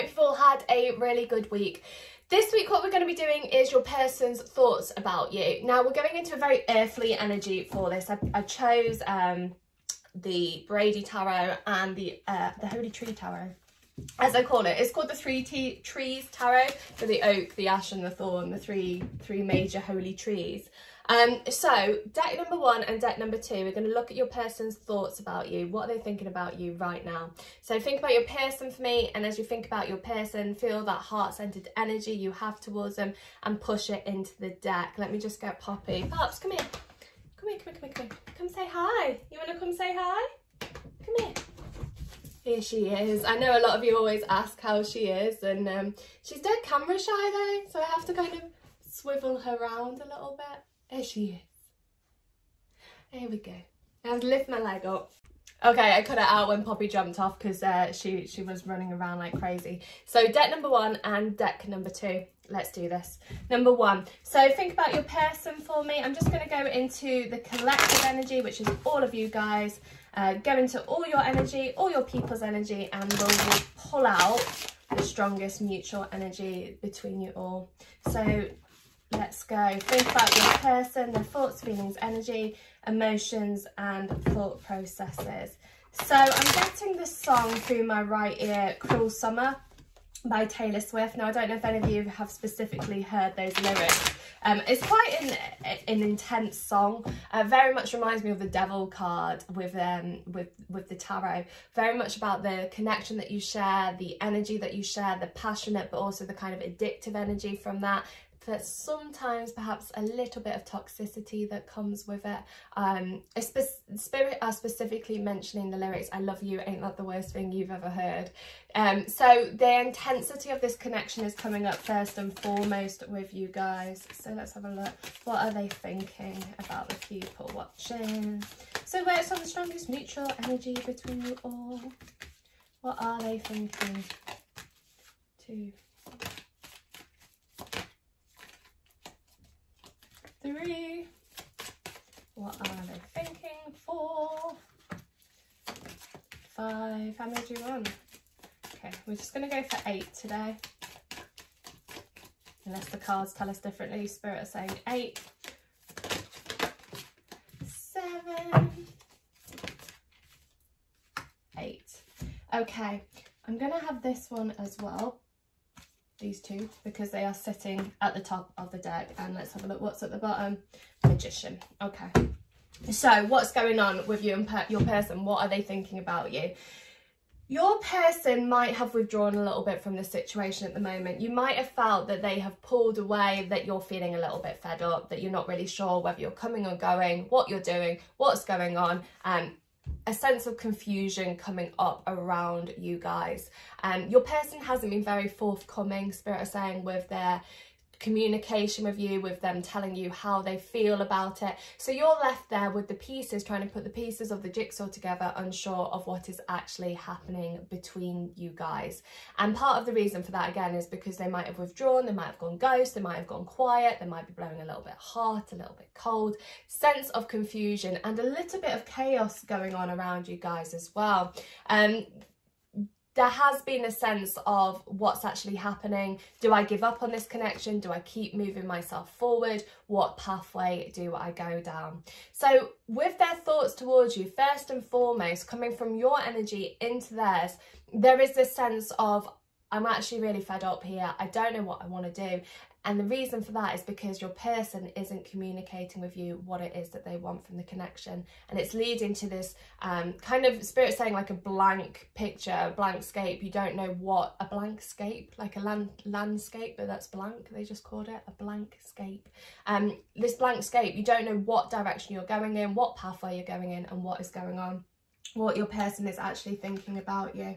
hopeful had a really good week. This week what we're going to be doing is your person's thoughts about you. Now we're going into a very earthly energy for this. I chose the Brady tarot and the Holy Tree tarot, as I call it. It's called the 3 T trees tarot, for the oak, the ash and the thorn, the three major holy trees. So deck number 1 and deck number 2, we're going to look at your person's thoughts about you. What are they thinking about you right now? So think about your person for me, and as you think about your person, feel that heart-centered energy you have towards them and push it into the deck. Let me just get Poppy. Pops, come here. Come here. Come say hi. You want to come say hi? Come here. Here she is. I know a lot of you always ask how she is, and she's dead camera shy though, so I have to kind of swivel her around a little bit. There she is. There we go. Now lift my leg up. Okay, I cut it out when Poppy jumped off because she was running around like crazy. So deck number 1 and deck number 2. Let's do this. Number 1. So think about your person for me. I'm just going to go into the collective energy, which is all of you guys. Go into all your energy, all your people's energy, and we'll pull out the strongest mutual energy between you all. So let's go. Think about your person, their thoughts, feelings, energy, emotions and thought processes. So I'm getting this song through my right ear, Cruel Summer by Taylor Swift. Now I don't know if any of you have specifically heard those lyrics. It's quite an intense song. Very much reminds me of the Devil card with the tarot. Very much about the connection that you share, the energy that you share, the passionate but also the kind of addictive energy from that. But sometimes perhaps a little bit of toxicity that comes with it. Spirit are specifically mentioning the lyrics, I love you, ain't that the worst thing you've ever heard. So the intensity of this connection is coming up first and foremost with you guys. So let's have a look. What are they thinking about the people watching? So where's on the strongest mutual energy between you all? What are they thinking? 2, 3. What are they thinking? 4, 5. How many do you want? Okay, we're just going to go for 8 today. Unless the cards tell us differently, Spirit are saying 8. 7, 8. Okay, I'm going to have this one as well. These two, because they are sitting at the top of the deck. And let's have a look what's at the bottom. Magician. Okay, so what's going on with you and your person? What are they thinking about you? Your person might have withdrawn a little bit from the situation at the moment. You might have felt that they have pulled away, that you're feeling a little bit fed up, that you're not really sure whether you're coming or going, what you're doing, what's going on. A sense of confusion coming up around you guys. Your person hasn't been very forthcoming, Spirit are saying, with their communication with you, with them telling you how they feel about it. So you're left there with the pieces, trying to put the pieces of the jigsaw together, unsure of what is actually happening between you guys. And part of the reason for that, again, is because they might have withdrawn, they might have gone ghost, they might have gone quiet, they might be blowing a little bit hot, a little bit cold. Sense of confusion and a little bit of chaos going on around you guys as well. There has been a sense of what's actually happening. Do I give up on this connection? Do I keep moving myself forward? What pathway do I go down? So with their thoughts towards you, first and foremost, coming from your energy into theirs, there is this sense of, I'm actually really fed up here. I don't know what I want to do. And the reason for that is because your person isn't communicating with you what it is that they want from the connection. And it's leading to this kind of, Spirit saying, like a blank picture, a blank scape. You don't know what, a blank scape, like a landscape, but that's blank. They just called it a blank scape. This blank scape, you don't know what direction you're going in, what pathway you're going in and what is going on, what your person is actually thinking about you.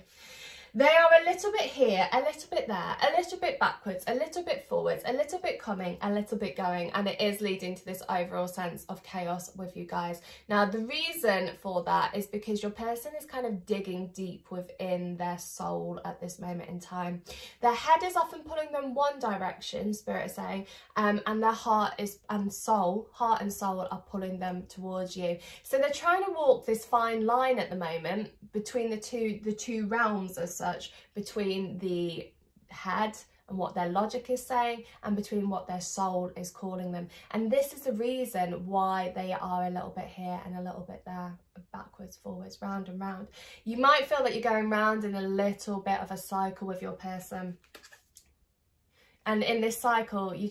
They are a little bit here, a little bit there, a little bit backwards, a little bit forwards, a little bit coming, a little bit going, and it is leading to this overall sense of chaos with you guys. Now, the reason for that is because your person is kind of digging deep within their soul at this moment in time. Their head is often pulling them one direction, Spirit is saying, and their heart and soul are pulling them towards you. So they're trying to walk this fine line at the moment between the two realms as such. such between the head and what their logic is saying and between what their soul is calling them. And this is the reason why they are a little bit here and a little bit there, backwards, forwards, round and round. You might feel that you're going round in a little bit of a cycle with your person. And in this cycle, you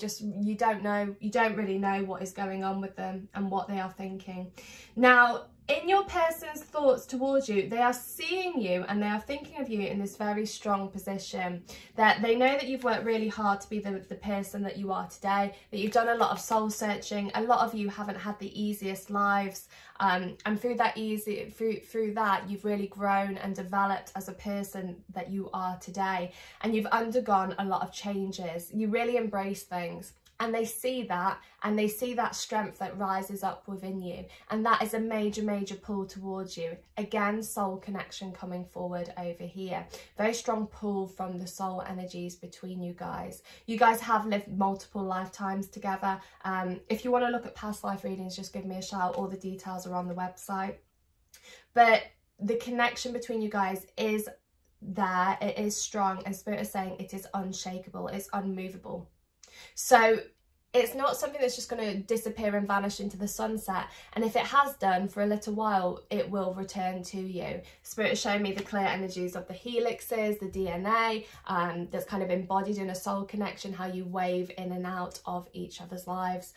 don't know, you don't really know what is going on with them and what they are thinking. Now, in your person's thoughts towards you, they are seeing you and they are thinking of you in this very strong position. That they know that you've worked really hard to be the person that you are today, that you've done a lot of soul searching. A lot of you haven't had the easiest lives. And through that, you've really grown and developed as a person that you are today. And you've undergone a lot of changes. You really embrace things. And they see that, and they see that strength that rises up within you. And that is a major, major pull towards you. Again, soul connection coming forward over here. Very strong pull from the soul energies between you guys. You guys have lived multiple lifetimes together. If you want to look at past life readings, just give me a shout. All the details are on the website. But the connection between you guys is there. It is strong. And Spirit is saying it is unshakable. It's unmovable. So it's not something that's just going to disappear and vanish into the sunset. And if it has done for a little while, it will return to you. Spirit is showing me the clear energies of the helixes, the DNA, that's kind of embodied in a soul connection, how you wave in and out of each other's lives.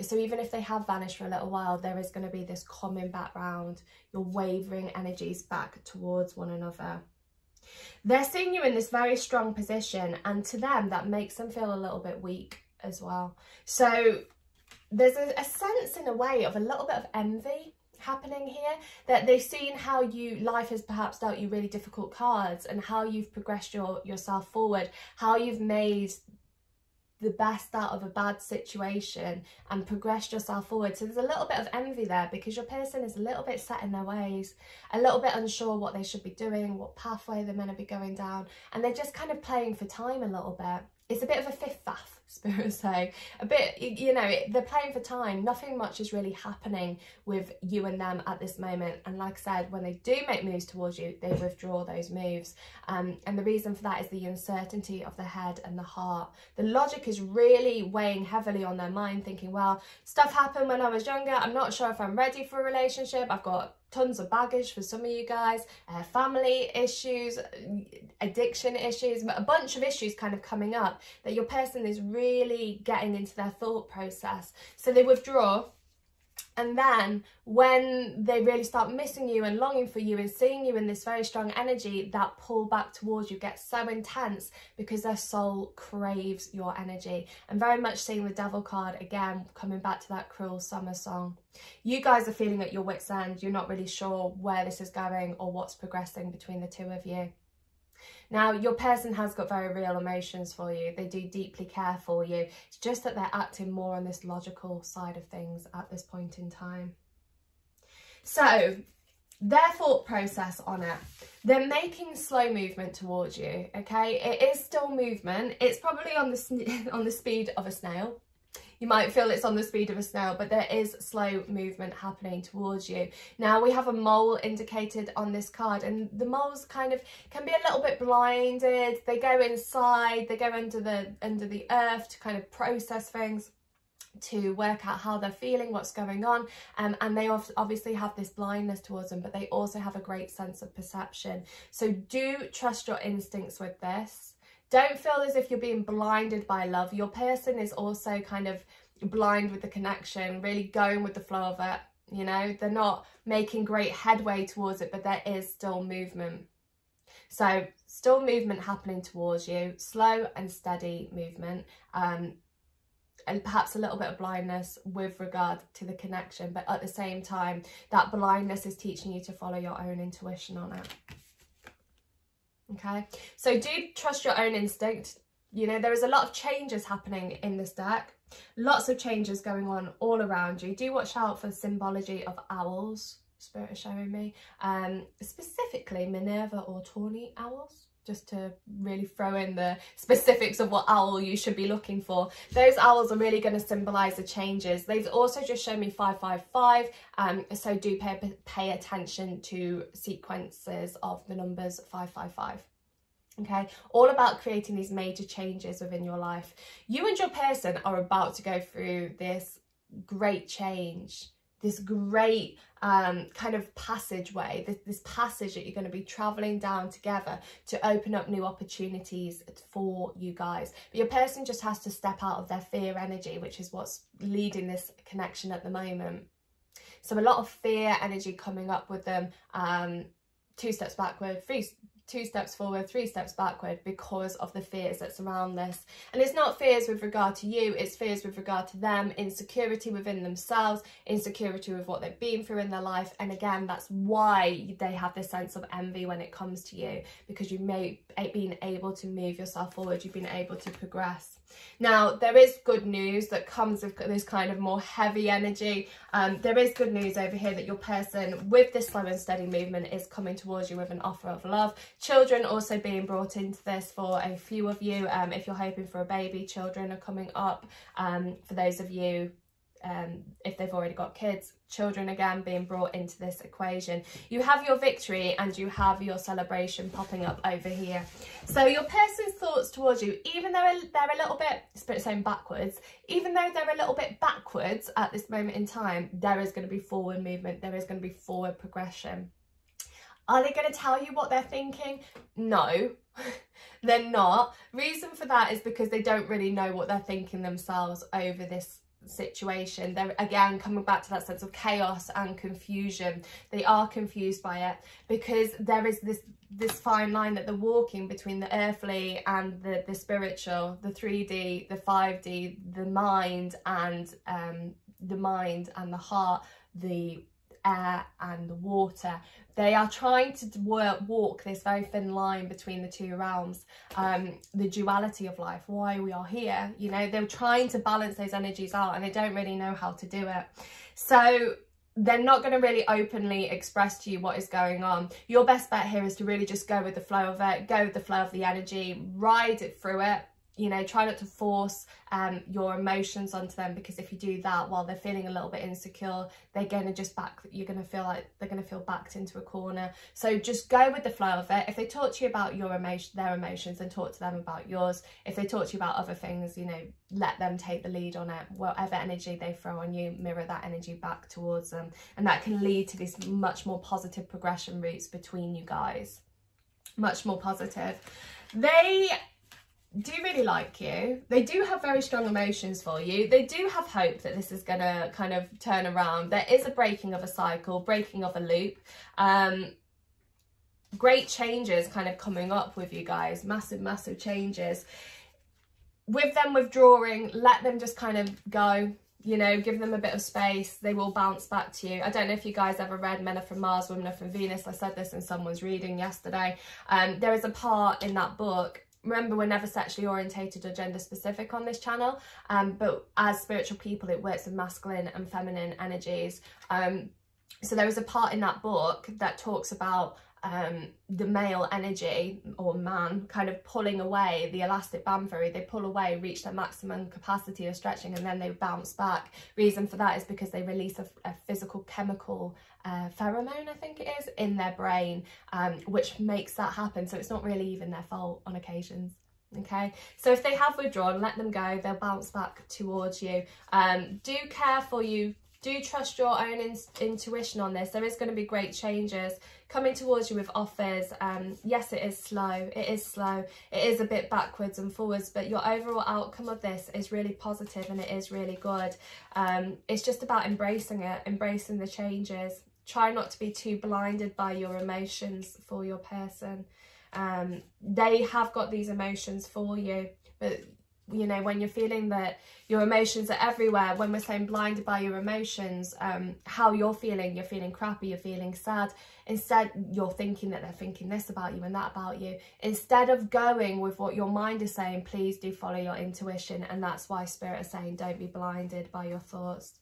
So even if they have vanished for a little while, there is going to be this common background, your wavering energies back towards one another. They're seeing you in this very strong position, and to them that makes them feel a little bit weak as well. So there's a sense in a way of a little bit of envy happening here, that they've seen how you, life has perhaps dealt you really difficult cards, and how you've progressed yourself forward, how you've made the best out of a bad situation and progressed yourself forward. So there's a little bit of envy there, because your person is a little bit set in their ways, a little bit unsure what they should be doing, what pathway they're meant to be going down, and they're just kind of playing for time a little bit. It's a bit of a fifth-faff, Spirit say, a bit, you know, they're playing for time. Nothing much is really happening with you and them at this moment. And like I said, when they do make moves towards you, they withdraw those moves. And the reason for that is the uncertainty of the head and the heart. The logic is really weighing heavily on their mind, thinking, well, stuff happened when I was younger. I'm not sure if I'm ready for a relationship. I've got tons of baggage for some of you guys, family issues, addiction issues, a bunch of issues kind of coming up that your person is really getting into their thought process. So they withdraw, and then when they really start missing you and longing for you and seeing you in this very strong energy, that pull back towards you gets so intense because their soul craves your energy. And very much seeing the devil card again, coming back to that Cruel Summer song. You guys are feeling at your wit's end. You're not really sure where this is going or what's progressing between the two of you. Now, your person has got very real emotions for you. They do deeply care for you. It's just that they're acting more on this logical side of things at this point in time. So their thought process on it, they're making slow movement towards you, okay? It is still movement. It's probably on the speed of a snail. You might feel it's on the speed of a snail, but there is slow movement happening towards you. Now, we have a mole indicated on this card, and the moles kind of can be a little bit blinded. They go inside, they go under the earth to kind of process things, to work out how they're feeling, what's going on, and they obviously have this blindness towards them, but they also have a great sense of perception. So do trust your instincts with this. Don't feel as if you're being blinded by love. Your person is also kind of blind with the connection, really going with the flow of it. You know, they're not making great headway towards it, but there is still movement. So still movement happening towards you, slow and steady movement, and perhaps a little bit of blindness with regard to the connection. But at the same time, that blindness is teaching you to follow your own intuition on it. Okay, so do trust your own instinct. You know, there is a lot of changes happening in this deck. Lots of changes going on all around you. Do watch out for the symbology of owls, Spirit is showing me. Specifically Minerva or Tawny owls, just to really throw in the specifics of what owl you should be looking for. Those owls are really going to symbolise the changes. They've also just shown me 555, so do pay attention to sequences of the numbers 555. okay? All about creating these major changes within your life. You and your person are about to go through this great change, this great kind of passageway, this passage that you're going to be traveling down together to open up new opportunities for you guys. But your person just has to step out of their fear energy, which is what's leading this connection at the moment. So a lot of fear energy coming up with them, two steps backward, two steps forward, three steps backward, because of the fears that surround this. And it's not fears with regard to you, it's fears with regard to them, insecurity within themselves, insecurity with what they've been through in their life. And again, that's why they have this sense of envy when it comes to you, because you may have been able to move yourself forward, you've been able to progress. Now, there is good news that comes with this kind of more heavy energy. There is good news over here that your person, with this slow and steady movement, is coming towards you with an offer of love. Children also being brought into this for a few of you. If you're hoping for a baby, children are coming up. For those of you, if they've already got kids, children again being brought into this equation. You have your victory and you have your celebration popping up over here. So your person's thoughts towards you, even though they're a little bit, Spirit's saying backwards, even though they're a little bit backwards at this moment in time, there is going to be forward movement, there is going to be forward progression. Are they going to tell you what they're thinking? No, they're not. Reason for that is because they don't really know what they're thinking themselves over this situation. They're again coming back to that sense of chaos and confusion. They are confused by it because there is this fine line that they're walking between the earthly and the spiritual, the 3D, the 5D, the mind and the heart, the air and the water. They are trying to walk this very thin line between the two realms, the duality of life, why we are here. You know, they're trying to balance those energies out and they don't really know how to do it. So they're not going to really openly express to you what is going on. Your best bet here is to really just go with the flow of it, go with the flow of the energy, ride it through it. You know, try not to force your emotions onto them, because if you do that while they're feeling a little bit insecure, they're going to just you're going to feel like they're going to feel backed into a corner. So just go with the flow of it. If they talk to you about your their emotions, then talk to them about yours. If they talk to you about other things, you know, let them take the lead on it. Whatever energy they throw on you, mirror that energy back towards them. And that can lead to this much more positive progression routes between you guys. Much more positive. They do really like you. They do have very strong emotions for you. They do have hope that this is gonna kind of turn around. There is a breaking of a cycle, breaking of a loop. Great changes kind of coming up with you guys, massive changes. With them withdrawing, let them just kind of go, you know, give them a bit of space. They will bounce back to you. I don't know if you guys ever read Men Are From Mars, Women Are From Venus. I said this in someone's reading yesterday. There is a part in that book. Remember, we're never sexually orientated or gender specific on this channel, but as spiritual people, it works with masculine and feminine energies. So there is a part in that book that talks about the male energy, or man, kind of pulling away, the elastic band theory. They pull away, reach their maximum capacity of stretching, and then they bounce back. Reason for that is because they release a physical chemical pheromone, I think it is, in their brain, which makes that happen. So it's not really even their fault on occasions. Okay, so if they have withdrawn, let them go. They'll bounce back towards you. Do care for you. Do trust your own intuition on this. There is going to be great changes coming towards you with offers. Yes, it is slow. It is slow. It is a bit backwards and forwards, but your overall outcome of this is really positive and it is really good. It's just about embracing it, embracing the changes. Try not to be too blinded by your emotions for your person. They have got these emotions for you, but you know, when you're feeling that your emotions are everywhere, when we're saying blinded by your emotions, how you're feeling crappy, you're feeling sad. Instead, you're thinking that they're thinking this about you and that about you. Instead of going with what your mind is saying, please do follow your intuition. And that's why Spirit is saying, don't be blinded by your thoughts.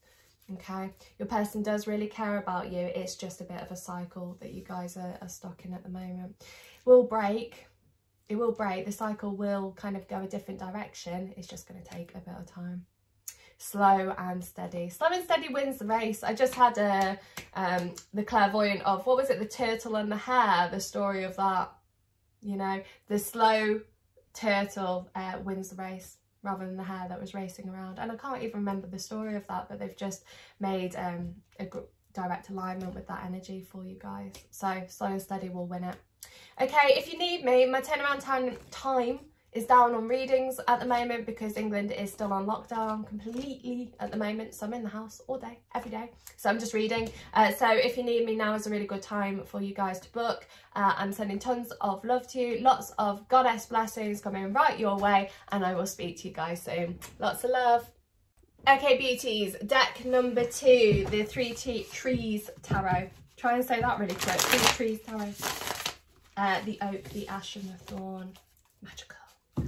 Okay, your person does really care about you. It's just a bit of a cycle that you guys are stuck in at the moment. Will break. It will break. The cycle will kind of go a different direction. It's just going to take a bit of time. Slow and steady. Slow and steady wins the race. I just had a the clairvoyant of, what was it, the turtle and the hare, the story of that. You know, the slow turtle wins the race rather than the hare that was racing around. And I can't even remember the story of that, but they've just made a direct alignment with that energy for you guys. So slow and steady will win it. Okay, if you need me, my turnaround time is down on readings at the moment because England is still on lockdown completely at the moment, so I'm in the house all day every day, so I'm just reading. So if you need me, now is a really good time for you guys to book. I'm sending tons of love to you, lots of goddess blessings coming right your way, and I will speak to you guys soon. Lots of love. Okay, beauties, deck number 2, the 3 Trees tarot. Try and say that really quick. 3 Trees tarot. The oak, the ash and the thorn. Magical.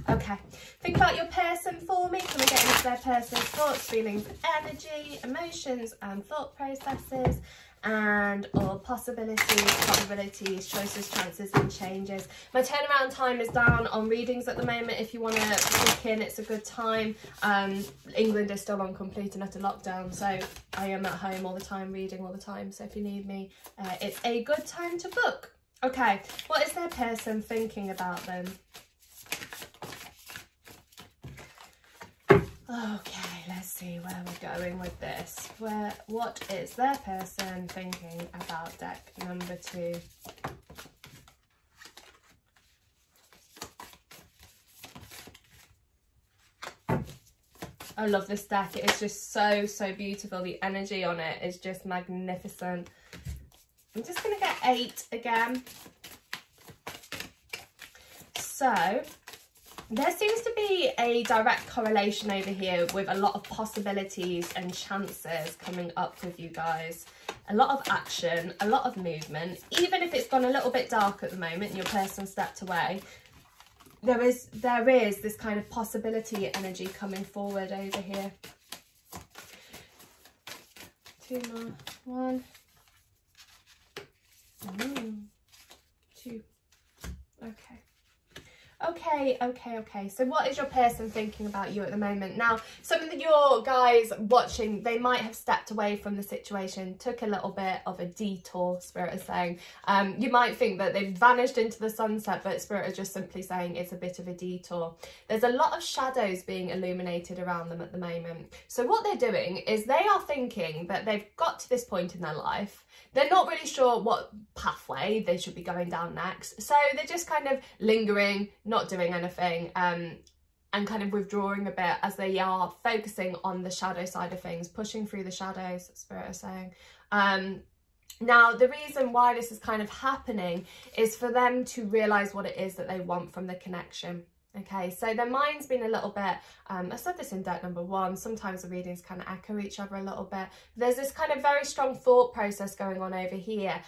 Okay, think about your person for me. Can we get into their person's thoughts, feelings, energy, emotions and thought processes, and all possibilities, probabilities, choices, chances and changes. My turnaround time is down on readings at the moment. If you want to book in, it's a good time. England is still on complete and utter lockdown, so I am at home all the time, reading all the time, so if you need me, it's a good time to book. Okay, what is their person thinking about them? Okay, let's see where we're going with this. What is their person thinking about deck number 2? I love this deck. It is just so beautiful. The energy on it is just magnificent. I'm just going to get 8 again. So there seems to be a direct correlation over here with a lot of possibilities and chances coming up with you guys. A lot of action, a lot of movement. Even if it's gone a little bit dark at the moment and your person stepped away, there is this kind of possibility energy coming forward over here. 2 more 1 2. Okay. Okay, so what is your person thinking about you at the moment? Now, some of your guys watching, they might have stepped away from the situation, took a little bit of a detour, Spirit is saying. You might think that they've vanished into the sunset, but Spirit is just simply saying it's a bit of a detour. There's a lot of shadows being illuminated around them at the moment. So what they're doing is they are thinking that they've got to this point in their life. They're not really sure what pathway they should be going down next. So they're just kind of lingering, not doing anything, and kind of withdrawing a bit as they are focusing on the shadow side of things, pushing through the shadows, Spirit is saying. Now, the reason why this is kind of happening is for them to realise what it is that they want from the connection. Okay, so their mind's been a little bit, I said this in deck number 1, sometimes the readings kind of echo each other a little bit. There's this kind of very strong thought process going on over here.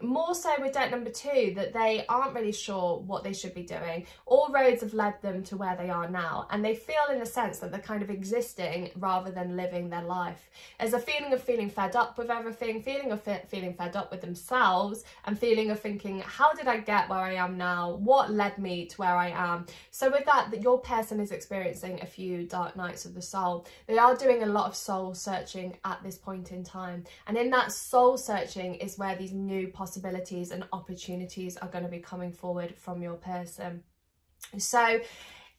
More so with deck number 2, that they aren't really sure what they should be doing. All roads have led them to where they are now, and they feel in a sense that they're kind of existing rather than living their life. There's a feeling of feeling fed up with everything, feeling of feeling fed up with themselves, and feeling of thinking, how did I get where I am now? What led me to where I am? So with that, your person is experiencing a few dark nights of the soul. They are doing a lot of soul searching at this point in time. And in that soul searching is where these new possibilities and opportunities are going to be coming forward from your person. So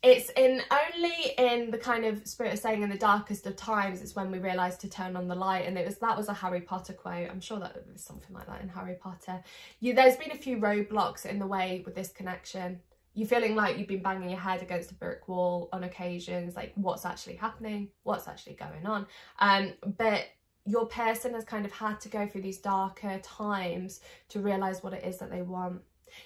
it's only in the kind of, Spirit is saying, in the darkest of times, it's when we realise to turn on the light. And that was a Harry Potter quote. I'm sure that was something like that in Harry Potter. There's been a few roadblocks in the way with this connection. You're feeling like you've been banging your head against a brick wall on occasions, like what's actually happening, what's actually going on. But your person has kind of had to go through these darker times to realise what it is that they want.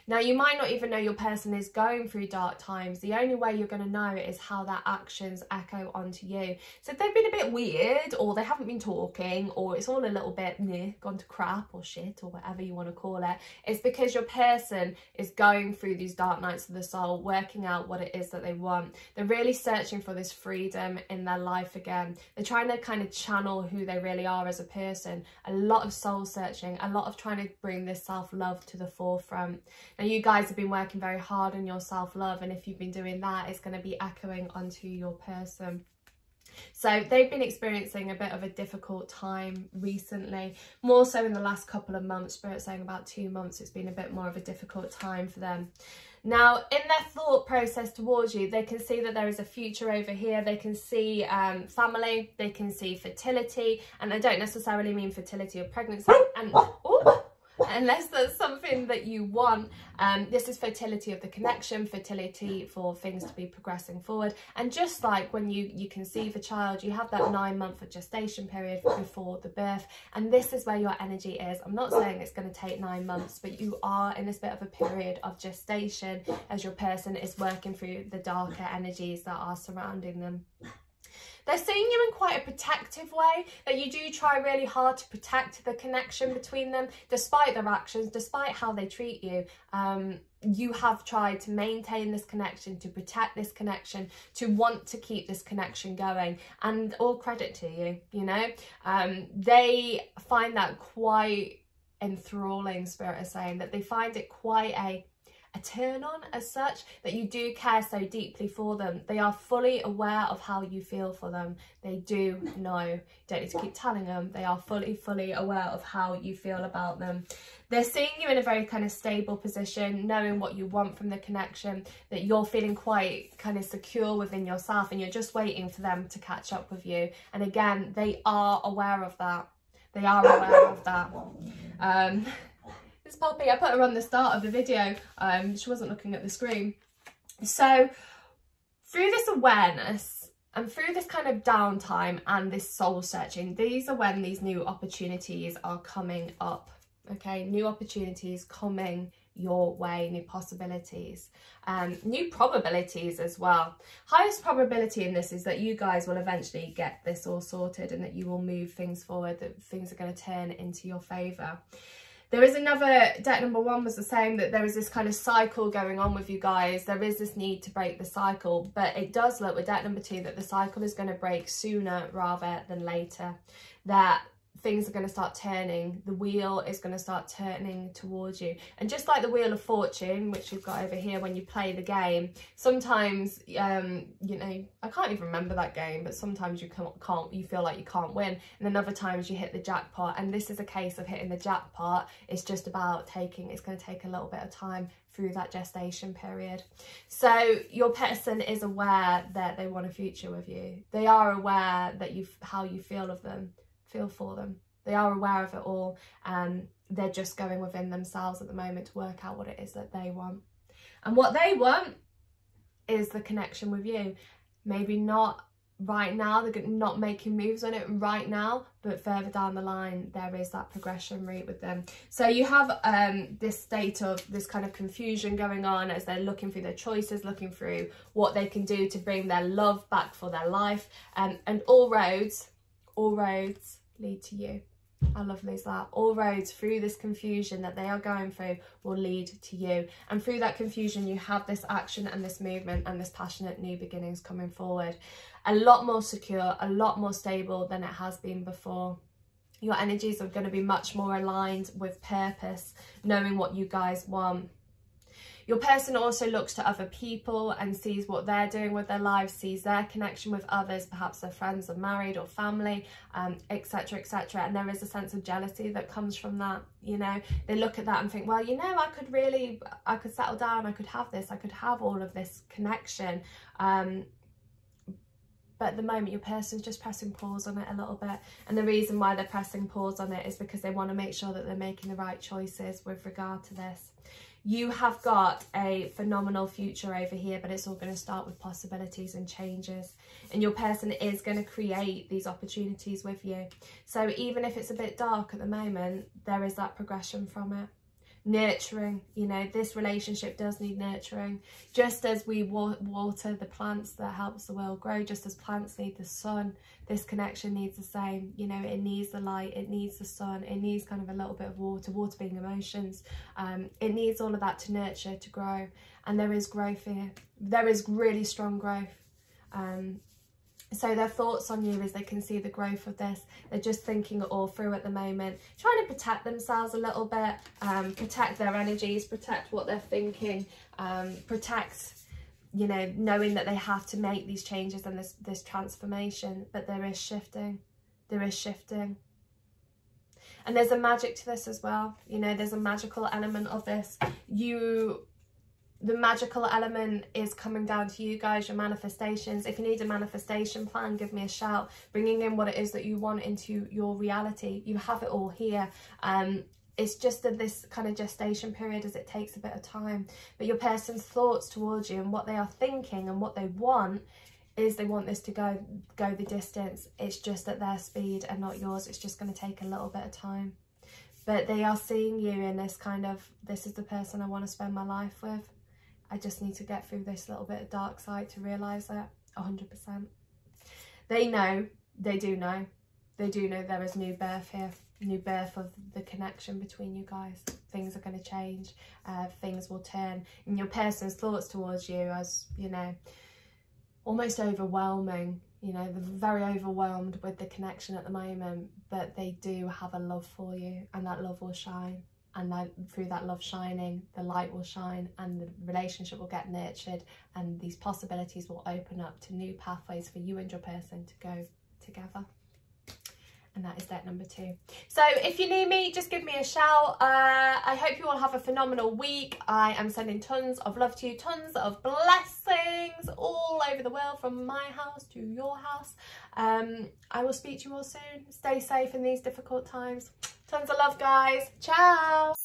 Now, you might not even know your person is going through dark times. The only way you're going to know is how their actions echo onto you. So if they've been a bit weird, or they haven't been talking, or it's all a little bit gone to crap or shit or whatever you want to call it, it's because your person is going through these dark nights of the soul, working out what it is that they want. They're really searching for this freedom in their life again. They're trying to kind of channel who they really are as a person. A lot of soul searching, a lot of trying to bring this self-love to the forefront. Now, you guys have been working very hard on your self-love, and if you've been doing that, it's going to be echoing onto your person. So they've been experiencing a bit of a difficult time recently, more so in the last couple of months. Spirit's saying about 2 months, it's been a bit more of a difficult time for them. Now, in their thought process towards you, they can see that there is a future over here. They can see family, they can see fertility, and I don't necessarily mean fertility or pregnancy, and unless that's something that you want. This is fertility of the connection, fertility for things to be progressing forward. And just like when you conceive a child, you have that 9-month gestation period before the birth, and this is where your energy is. I'm not saying it's going to take 9 months, but you are in this bit of a period of gestation as your person is working through the darker energies that are surrounding them. They're seeing you in quite a protective way, that you do try really hard to protect the connection between them, despite their actions, despite how they treat you. You have tried to maintain this connection, to protect this connection, to want to keep this connection going, and all credit to you, you know. They find that quite enthralling, Spirit is saying, that they find it quite a turn on as such, that you do care so deeply for them. They are fully aware of how you feel for them. They do know. You don't need to keep telling them. They are fully aware of how you feel about them. They're seeing you in a very kind of stable position, knowing what you want from the connection, that you're feeling quite kind of secure within yourself, and you're just waiting for them to catch up with you. And again, they are aware of that. They are aware of that. This Poppy, I put her on the start of the video. She wasn't looking at the screen. So through this awareness and through this kind of downtime and this soul searching, these are when these new opportunities are coming up. Okay, new opportunities coming your way, new possibilities, new probabilities as well. Highest probability in this is that you guys will eventually get this all sorted and that you will move things forward, that things are going to turn into your favour. There is another, deck number one was the same, that there is this kind of cycle going on with you guys. There is this need to break the cycle, but it does look with deck number two that the cycle is going to break sooner rather than later, that things are going to start turning, the wheel is going to start turning towards you. And just like the Wheel of Fortune, which we've got over here, when you play the game, sometimes you know, I can't even remember that game, but sometimes you can't, you feel like you can't win, and then other times you hit the jackpot. And this is a case of hitting the jackpot. It's just about taking, it's going to take a little bit of time through that gestation period. So your person is aware that they want a future with you. They are aware that how you feel of them, feel for them. They are aware of it all, and they're just going within themselves at the moment to work out what it is that they want. And what they want is the connection with you. Maybe not right now, they're not making moves on it right now, but further down the line there is that progression route with them. So you have this state of this kind of confusion going on as they're looking through their choices, looking through what they can do to bring their love back for their life, and all roads lead to you. How lovely is that? All roads through this confusion that they are going through will lead to you. And through that confusion, you have this action and this movement and this passionate new beginnings coming forward. A lot more secure, a lot more stable than it has been before. Your energies are going to be much more aligned with purpose, knowing what you guys want. Your person also looks to other people and sees what they're doing with their lives, sees their connection with others, perhaps their friends are married or family, etc, etc. And there is a sense of jealousy that comes from that, you know. They look at that and think, well, you know, I could settle down, I could have this, I could have all of this connection. But at the moment, your person's just pressing pause on it a little bit. And the reason why they're pressing pause on it is because they want to make sure that they're making the right choices with regard to this. You have got a phenomenal future over here, but it's all going to start with possibilities and changes. And your person is going to create these opportunities with you. So even if it's a bit dark at the moment, there is that progression from it. Nurturing, you know, this relationship does need nurturing. Just as we water the plants that helps the world grow, just as plants need the sun, this connection needs the same. You know, it needs the light, it needs the sun, it needs kind of a little bit of water, water being emotions. It needs all of that to nurture, to grow. And there is growth here. There is really strong growth. So their thoughts on you is they can see the growth of this. They're just thinking it all through at the moment, trying to protect themselves a little bit, protect their energies, protect what they're thinking, protect, you know, knowing that they have to make these changes and this transformation. But there is shifting, there is shifting. And there's a magic to this as well. You know, there's a magical element of this. You the magical element is coming down to you guys, your manifestations. If you need a manifestation plan, give me a shout. Bringing in what it is that you want into your reality. You have it all here. It's just that this kind of gestation period as it takes a bit of time. But your person's thoughts towards you and what they are thinking and what they want is they want this to go the distance. It's just at their speed and not yours. It's just going to take a little bit of time. But they are seeing you in this kind of, this is the person I want to spend my life with. I just need to get through this little bit of dark side to realise that 100%. They know, they do know there is new birth here. New birth of the connection between you guys. Things are going to change, things will turn, and your person's thoughts towards you as, you know, almost overwhelming. You know, they're very overwhelmed with the connection at the moment, but they do have a love for you, and that love will shine, and that, through that love shining, the light will shine and the relationship will get nurtured, and these possibilities will open up to new pathways for you and your person to go together. And that is deck number 2. So if you need me, just give me a shout. I hope you all have a phenomenal week. I am sending tons of love to you, tons of blessings all over the world, from my house to your house. I will speak to you all soon. Stay safe in these difficult times. Tons of love, guys. Ciao.